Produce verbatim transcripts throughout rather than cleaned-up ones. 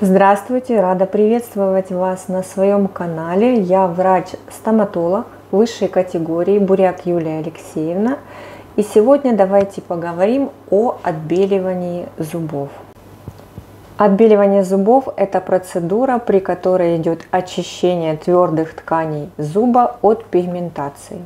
Здравствуйте, рада приветствовать вас на своем канале. Я врач-стоматолог высшей категории Буряк Юлия Алексеевна. И сегодня давайте поговорим о отбеливании зубов. Отбеливание зубов – это процедура, при которой идет очищение твердых тканей зуба от пигментации.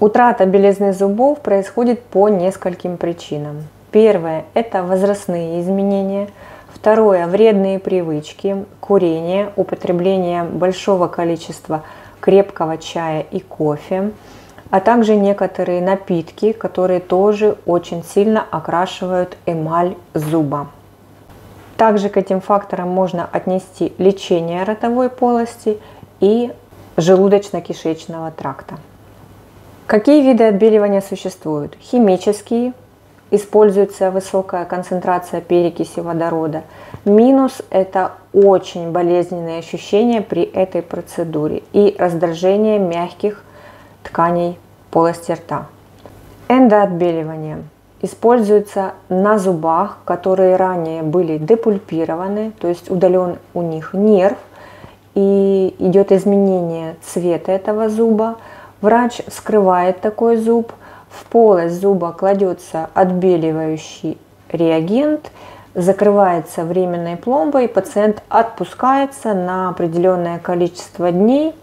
Утрата белизны зубов происходит по нескольким причинам. Первое – это возрастные изменения. Второе – вредные привычки, курение, употребление большого количества крепкого чая и кофе, а также некоторые напитки, которые тоже очень сильно окрашивают эмаль зуба. Также к этим факторам можно отнести лечение ротовой полости и желудочно-кишечного тракта. Какие виды отбеливания существуют? Химические. Используется высокая концентрация перекиси водорода. Минус – это очень болезненные ощущения при этой процедуре и раздражение мягких тканей полости рта. Эндоотбеливание используется на зубах, которые ранее были депульпированы, то есть удален у них нерв, и идет изменение цвета этого зуба. Врач вскрывает такой зуб. В полость зуба кладется отбеливающий реагент, закрывается временной пломбой, пациент отпускается на определенное количество дней,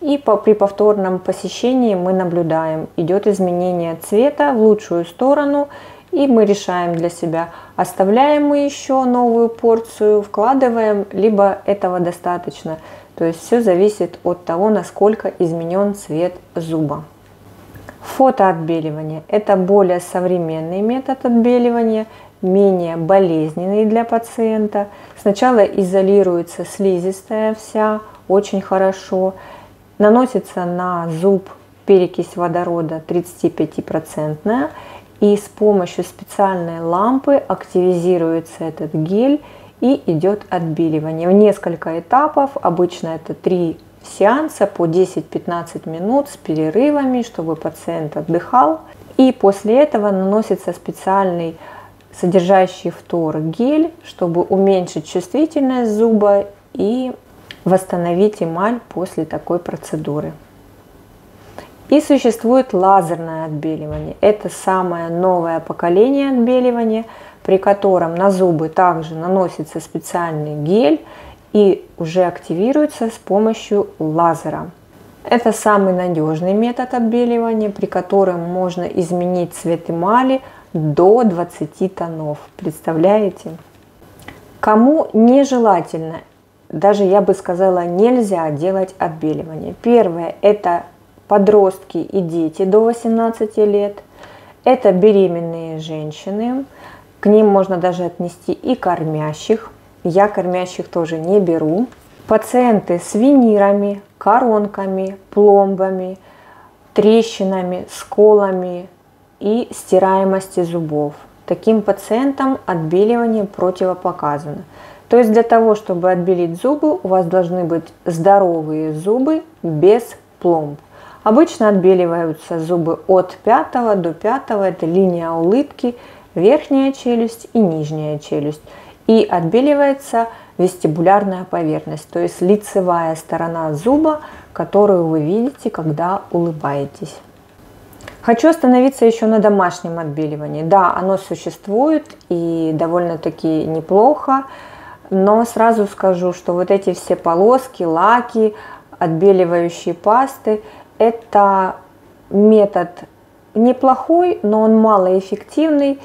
и по, при повторном посещении мы наблюдаем, идет изменение цвета в лучшую сторону, и мы решаем для себя, оставляем мы еще новую порцию, вкладываем, либо этого достаточно. То есть все зависит от того, насколько изменен цвет зуба. Фотоотбеливание – это более современный метод отбеливания, менее болезненный для пациента. Сначала изолируется слизистая вся, очень хорошо. Наносится на зуб перекись водорода тридцатипятипроцентная, и с помощью специальной лампы активизируется этот гель и идет отбеливание. В несколько этапов, обычно это три сеанса по десять-пятнадцать минут с перерывами, чтобы пациент отдыхал. И после этого наносится специальный содержащий фтор гель, чтобы уменьшить чувствительность зуба и восстановить эмаль после такой процедуры. И существует лазерное отбеливание. Это самое новое поколение отбеливания, при котором на зубы также наносится специальный гель и уже активируется с помощью лазера. Это самый надежный метод отбеливания, при котором можно изменить цвет эмали до двадцати тонов. Представляете? Кому нежелательно, даже я бы сказала, нельзя делать отбеливание. Первое – это подростки и дети до восемнадцати лет. Это беременные женщины. К ним можно даже отнести и кормящих. Я кормящих тоже не беру. Пациенты с винирами, коронками, пломбами, трещинами, сколами и стираемости зубов. Таким пациентам отбеливание противопоказано. То есть для того, чтобы отбелить зубы, у вас должны быть здоровые зубы без пломб. Обычно отбеливаются зубы от пятого до пятого, это линия улыбки, верхняя челюсть и нижняя челюсть. И отбеливается вестибулярная поверхность, то есть лицевая сторона зуба, которую вы видите, когда улыбаетесь. Хочу остановиться еще на домашнем отбеливании. Да, оно существует и довольно-таки неплохо, но сразу скажу, что вот эти все полоски, лаки, отбеливающие пасты – это метод неплохой, но он малоэффективный.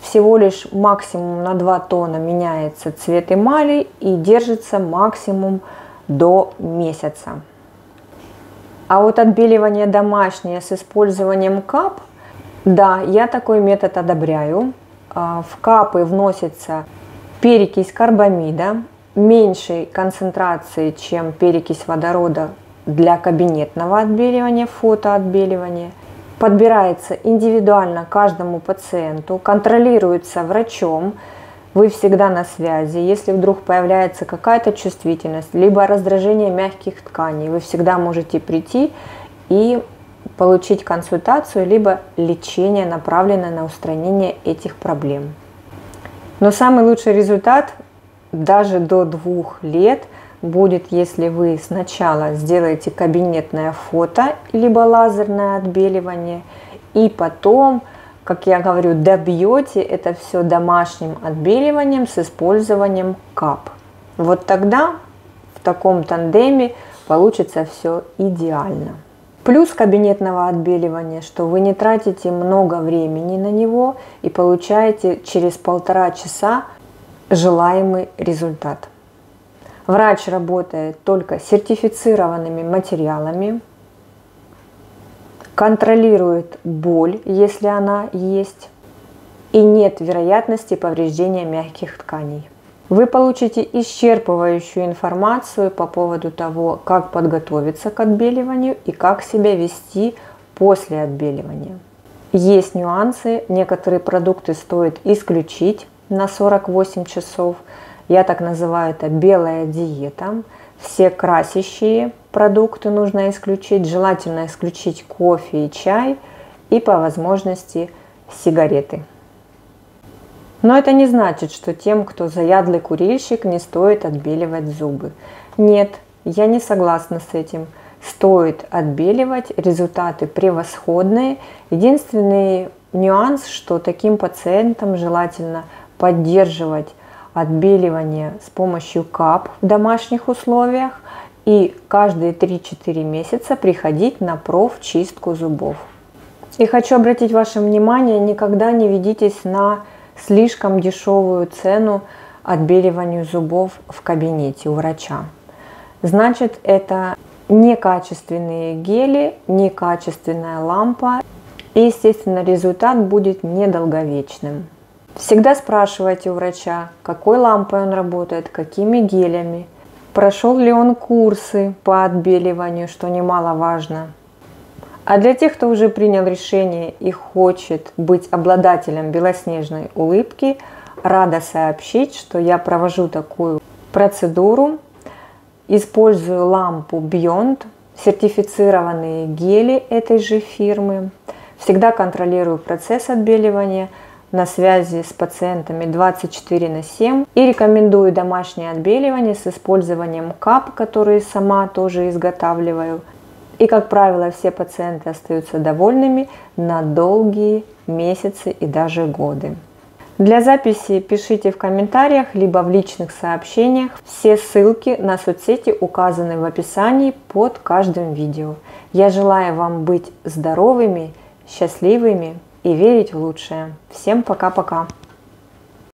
Всего лишь максимум на два тона меняется цвет эмали и держится максимум до месяца. А вот отбеливание домашнее с использованием кап, да, я такой метод одобряю. В капы вносится перекись карбамида, меньшей концентрации, чем перекись водорода для кабинетного отбеливания, фотоотбеливания. Подбирается индивидуально каждому пациенту, контролируется врачом, вы всегда на связи. Если вдруг появляется какая-то чувствительность, либо раздражение мягких тканей, вы всегда можете прийти и получить консультацию, либо лечение, направленное на устранение этих проблем. Но самый лучший результат даже до двух лет будет, если вы сначала сделаете кабинетное фото, либо лазерное отбеливание, и потом, как я говорю, добьете это все домашним отбеливанием с использованием кап. Вот тогда в таком тандеме получится все идеально. Плюс кабинетного отбеливания, что вы не тратите много времени на него и получаете через полтора часа желаемый результат. Врач работает только с сертифицированными материалами, контролирует боль, если она есть, и нет вероятности повреждения мягких тканей. Вы получите исчерпывающую информацию по поводу того, как подготовиться к отбеливанию и как себя вести после отбеливания. Есть нюансы, некоторые продукты стоит исключить на сорок восемь часов. Я так называю это белая диета. Все красящие продукты нужно исключить. Желательно исключить кофе и чай и по возможности сигареты. Но это не значит, что тем, кто заядлый курильщик, не стоит отбеливать зубы. Нет, я не согласна с этим. Стоит отбеливать, результаты превосходные. Единственный нюанс, что таким пациентам желательно поддерживать отбеливание с помощью кап в домашних условиях и каждые три-четыре месяца приходить на профчистку зубов. И хочу обратить ваше внимание, никогда не ведитесь на слишком дешевую цену отбеливанию зубов в кабинете у врача. Значит, это некачественные гели, некачественная лампа, и, естественно, результат будет недолговечным. Всегда спрашивайте у врача, какой лампой он работает, какими гелями, прошел ли он курсы по отбеливанию, что немаловажно. А для тех, кто уже принял решение и хочет быть обладателем белоснежной улыбки, рада сообщить, что я провожу такую процедуру. Использую лампу Beyond, сертифицированные гели этой же фирмы. Всегда контролирую процесс отбеливания, на связи с пациентами двадцать четыре на семь и рекомендую домашнее отбеливание с использованием кап, которые сама тоже изготавливаю. И, как правило, все пациенты остаются довольными на долгие месяцы и даже годы. Для записи пишите в комментариях, либо в личных сообщениях. Все ссылки на соцсети указаны в описании под каждым видео. Я желаю вам быть здоровыми, счастливыми и верить в лучшее. Всем пока-пока!